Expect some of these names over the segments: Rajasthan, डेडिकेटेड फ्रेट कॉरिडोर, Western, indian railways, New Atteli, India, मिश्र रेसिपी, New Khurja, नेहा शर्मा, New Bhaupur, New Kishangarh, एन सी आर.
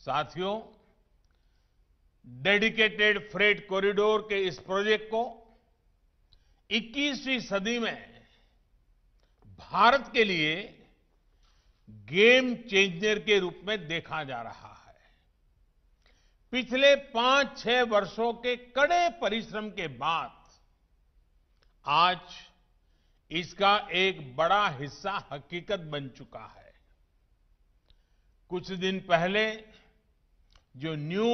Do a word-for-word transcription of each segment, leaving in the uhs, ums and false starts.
साथियों, डेडिकेटेड फ्रेट कॉरिडोर के इस प्रोजेक्ट को इक्कीसवीं सदी में भारत के लिए गेम चेंजर के रूप में देखा जा रहा है। पिछले पांच छह वर्षों के कड़े परिश्रम के बाद आज इसका एक बड़ा हिस्सा हकीकत बन चुका है। कुछ दिन पहले जो new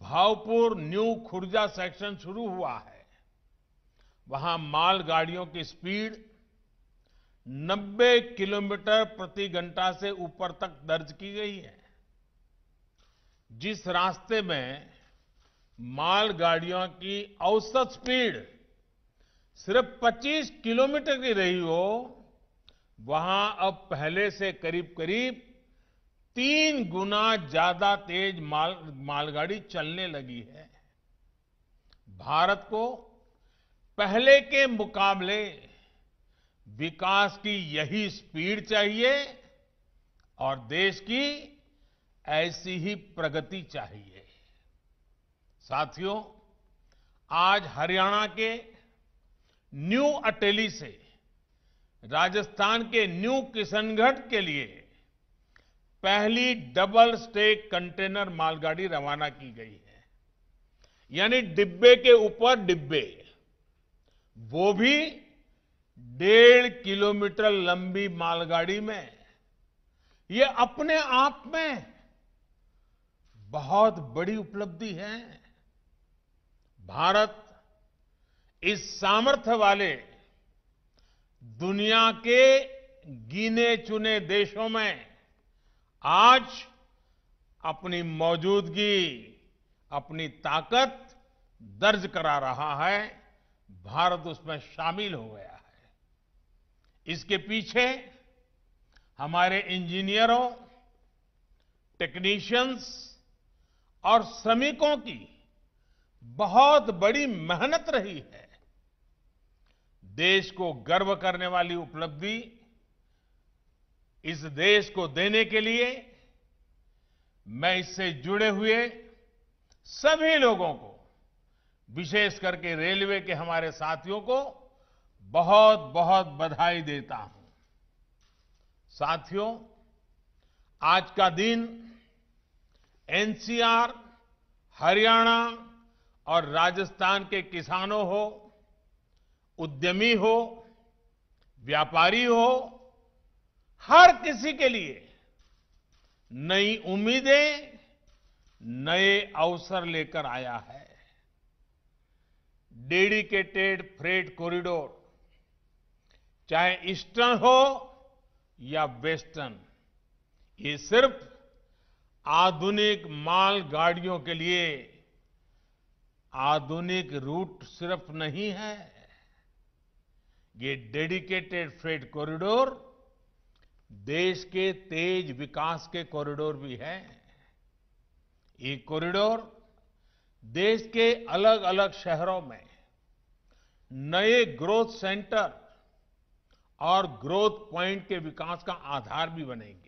Bhaupur new Khurja section शुरू हुआ है, वहां मालगाड़ियों की स्पीड नब्बे किलोमीटर प्रति घंटा से ऊपर तक दर्ज की गई है। जिस रास्ते में मालगाड़ियों की औसत स्पीड सिर्फ पच्चीस किलोमीटर की रही हो, वहां अब पहले से करीब करीब तीन गुना ज्यादा तेज माल मालगाड़ी चलने लगी है। भारत को पहले के मुकाबले विकास की यही स्पीड चाहिए और देश की ऐसी ही प्रगति चाहिए। साथियों, आज हरियाणा के न्यू अटेली से राजस्थान के न्यू किशनगढ़ के लिए पहली डबल स्टैक कंटेनर मालगाड़ी रवाना की गई है, यानी डिब्बे के ऊपर डिब्बे, वो भी डेढ़ किलोमीटर लंबी मालगाड़ी में। ये अपने आप में बहुत बड़ी उपलब्धि है। भारत इस सामर्थ्य वाले दुनिया के गिने चुने देशों में आज अपनी मौजूदगी, अपनी ताकत दर्ज करा रहा है। भारत उसमें शामिल हो गया है। इसके पीछे हमारे इंजीनियरों, टेक्नीशियंस और श्रमिकों की बहुत बड़ी मेहनत रही है। देश को गर्व करने वाली उपलब्धि इस देश को देने के लिए मैं इससे जुड़े हुए सभी लोगों को, विशेष करके रेलवे के हमारे साथियों को बहुत बहुत बधाई देता हूं। साथियों, आज का दिन एन सी आर, हरियाणा और राजस्थान के किसानों हो, उद्यमी हो, व्यापारी हो, हर किसी के लिए नई उम्मीदें, नए अवसर लेकर आया है। डेडिकेटेड फ्रेट कॉरिडोर, चाहे ईस्टर्न हो या वेस्टर्न, ये सिर्फ आधुनिक मालगाड़ियों के लिए आधुनिक रूट सिर्फ नहीं है। ये डेडिकेटेड फ्रेट कॉरिडोर देश के तेज विकास के कॉरिडोर भी है। ये कॉरिडोर देश के अलग अलग शहरों में नए ग्रोथ सेंटर और ग्रोथ पॉइंट के विकास का आधार भी बनेंगे।